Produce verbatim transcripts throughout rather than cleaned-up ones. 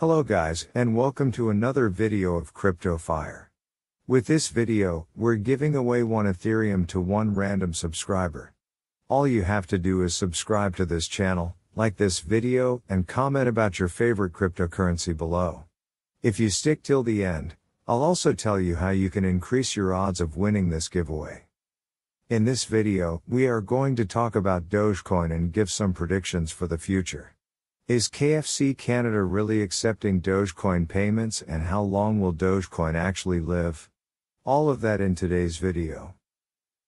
Hello guys, and welcome to another video of Crypto Fire. With this video, we're giving away one Ethereum to one random subscriber. All you have to do is subscribe to this channel, like this video, and comment about your favorite cryptocurrency below. If you stick till the end, I'll also tell you how you can increase your odds of winning this giveaway. In this video, we are going to talk about Dogecoin and give some predictions for the future. Is K F C Canada really accepting Dogecoin payments, and how long will Dogecoin actually live? All of that in today's video.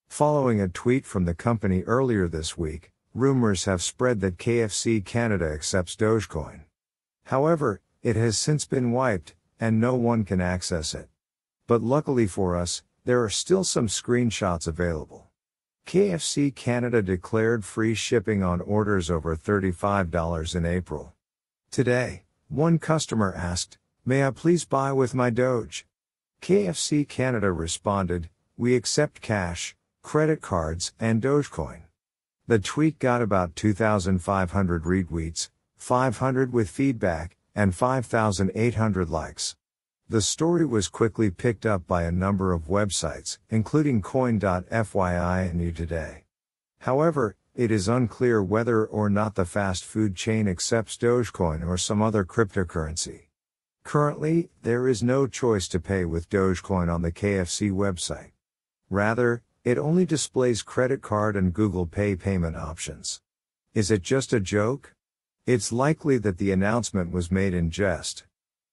Following a tweet from the company earlier this week, rumors have spread that K F C Canada accepts Dogecoin. However, it has since been wiped, and no one can access it. But luckily for us, there are still some screenshots available. K F C Canada declared free shipping on orders over thirty-five dollars in April. Today, one customer asked, "May I please buy with my Doge?" K F C Canada responded, "We accept cash, credit cards, and Dogecoin." The tweet got about two thousand five hundred retweets, five hundred with feedback, and five thousand eight hundred likes. The story was quickly picked up by a number of websites, including coin dot f y i and U Today. However, it is unclear whether or not the fast food chain accepts Dogecoin or some other cryptocurrency. Currently, there is no choice to pay with Dogecoin on the K F C website. Rather, it only displays credit card and Google Pay payment options. Is it just a joke? It's likely that the announcement was made in jest.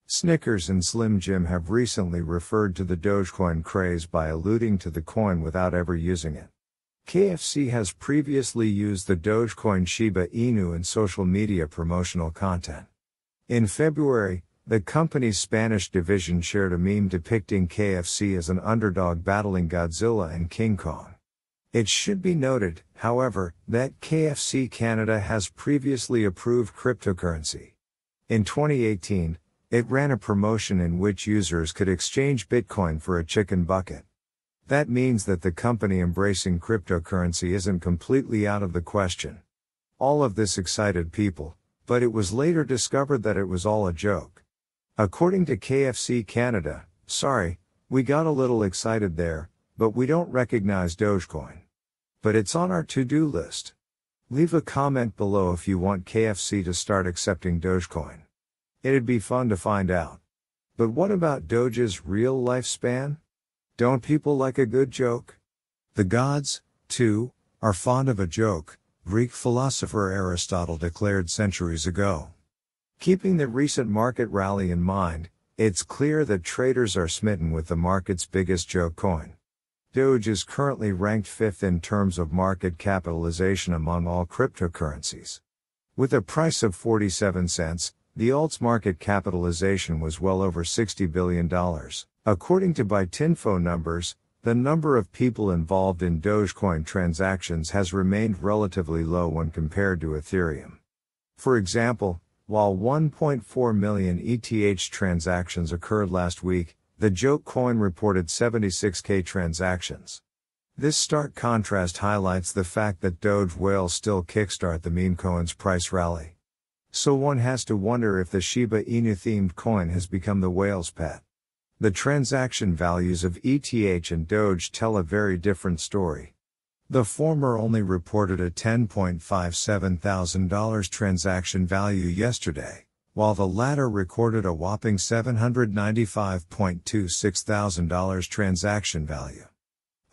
Snickers and Slim Jim have recently referred to the Dogecoin craze by alluding to the coin without ever using it. K F C has previously used the Dogecoin Shiba Inu in social media promotional content. In February, the company's Spanish division shared a meme depicting K F C as an underdog battling Godzilla and King Kong. It should be noted, however, that K F C Canada has previously approved cryptocurrency. In twenty eighteen, it ran a promotion in which users could exchange Bitcoin for a chicken bucket. That means that the company embracing cryptocurrency isn't completely out of the question. All of this excited people, but it was later discovered that it was all a joke. According to K F C Canada, "Sorry, we got a little excited there, but we don't recognize Dogecoin. But it's on our to-do list." Leave a comment below if you want K F C to start accepting Dogecoin. It'd be fun to find out. But what about Doge's real lifespan? Don't people like a good joke? The gods, too, are fond of a joke, Greek philosopher Aristotle declared centuries ago. Keeping the recent market rally in mind, it's clear that traders are smitten with the market's biggest joke coin. Doge is currently ranked fifth in terms of market capitalization among all cryptocurrencies. With a price of forty-seven cents, the alt's market capitalization was well over sixty billion dollars. According to Byteinfo numbers, the number of people involved in Dogecoin transactions has remained relatively low when compared to Ethereum. For example, while one point four million E T H transactions occurred last week, the joke coin reported seventy-six thousand transactions. This stark contrast highlights the fact that Doge whales still kickstart the meme coin's price rally. So one has to wonder if the Shiba Inu-themed coin has become the whale's pet. The transaction values of E T H and Doge tell a very different story. The former only reported a ten point five seven thousand dollars transaction value yesterday, while the latter recorded a whopping seven hundred ninety-five point two six thousand dollars transaction value.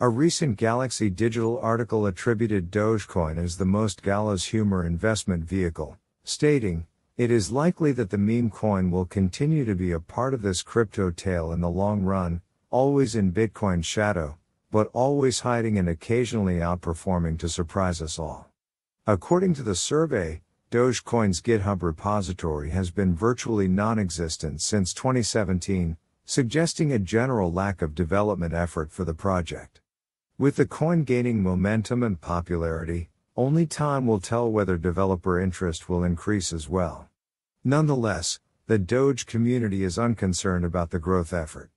A recent Galaxy Digital article attributed Dogecoin as the most gallows humor investment vehicle, stating, "It is likely that the meme coin will continue to be a part of this crypto tale in the long run, always in Bitcoin's shadow, but always hiding and occasionally outperforming to surprise us all." According to the survey, Dogecoin's GitHub repository has been virtually non-existent since twenty seventeen, suggesting a general lack of development effort for the project. With the coin gaining momentum and popularity, only time will tell whether developer interest will increase as well. Nonetheless, the Doge community is unconcerned about the growth effort.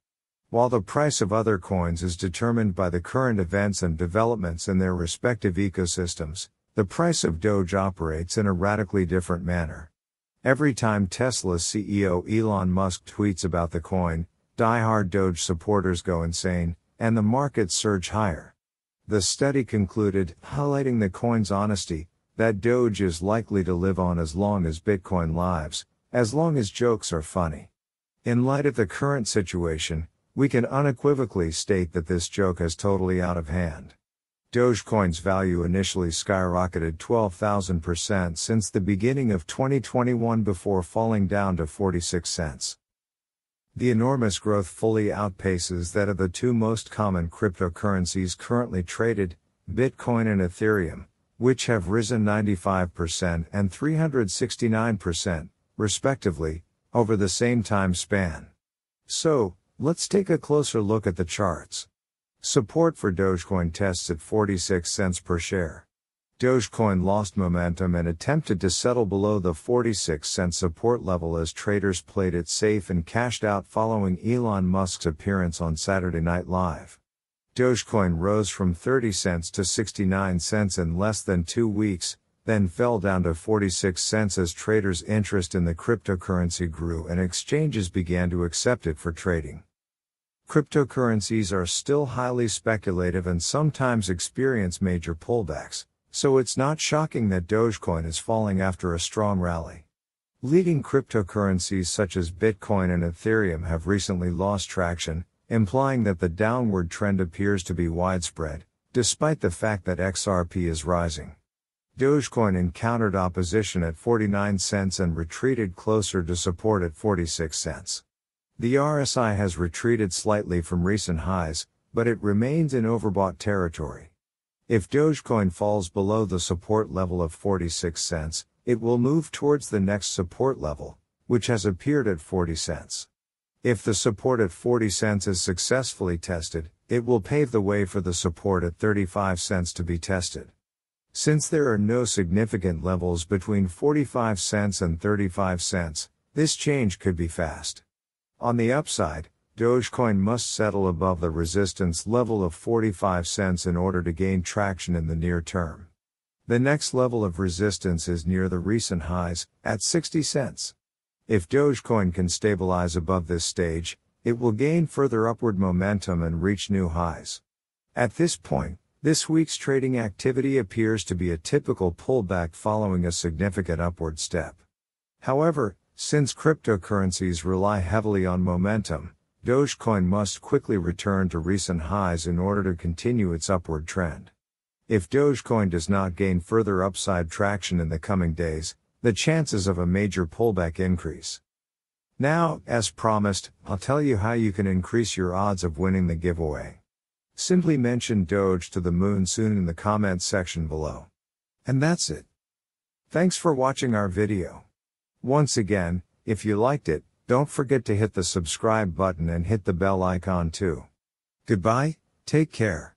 While the price of other coins is determined by the current events and developments in their respective ecosystems, the price of Doge operates in a radically different manner. Every time Tesla C E O Elon Musk tweets about the coin, diehard Doge supporters go insane, and the markets surge higher. The study concluded, highlighting the coin's honesty, that Doge is likely to live on as long as Bitcoin lives, as long as jokes are funny. In light of the current situation, we can unequivocally state that this joke is totally out of hand. Dogecoin's value initially skyrocketed twelve thousand percent since the beginning of twenty twenty-one before falling down to forty-six cents. The enormous growth fully outpaces that of the two most common cryptocurrencies currently traded, Bitcoin and Ethereum, which have risen ninety-five percent and three hundred sixty-nine percent, respectively, over the same time span. So, let's take a closer look at the charts. Support for Dogecoin tests at forty-six cents per share. Dogecoin lost momentum and attempted to settle below the forty-six cent support level as traders played it safe and cashed out following Elon Musk's appearance on Saturday Night Live. Dogecoin rose from thirty cents to sixty-nine cents in less than two weeks, then fell down to forty-six cents as traders' interest in the cryptocurrency grew and exchanges began to accept it for trading. Cryptocurrencies are still highly speculative and sometimes experience major pullbacks, so it's not shocking that Dogecoin is falling after a strong rally. Leading cryptocurrencies such as Bitcoin and Ethereum have recently lost traction, implying that the downward trend appears to be widespread, despite the fact that X R P is rising. Dogecoin encountered opposition at forty-nine cents and retreated closer to support at forty-six cents. The R S I has retreated slightly from recent highs, but it remains in overbought territory. If Dogecoin falls below the support level of forty-six cents, it will move towards the next support level, which has appeared at forty cents. If the support at forty cents is successfully tested, it will pave the way for the support at thirty-five cents to be tested. Since there are no significant levels between forty-five cents and thirty-five cents, this change could be fast. On the upside, Dogecoin must settle above the resistance level of forty-five cents in order to gain traction in the near term. The next level of resistance is near the recent highs, at sixty cents. If Dogecoin can stabilize above this stage, it will gain further upward momentum and reach new highs. At this point, this week's trading activity appears to be a typical pullback following a significant upward step. However, since cryptocurrencies rely heavily on momentum, Dogecoin must quickly return to recent highs in order to continue its upward trend. If Dogecoin does not gain further upside traction in the coming days, the chances of a major pullback increase. Now, as promised, I'll tell you how you can increase your odds of winning the giveaway. Simply mention Doge to the moon soon in the comments section below. And that's it. Thanks for watching our video. Once again, if you liked it, don't forget to hit the subscribe button and hit the bell icon too. Goodbye, take care.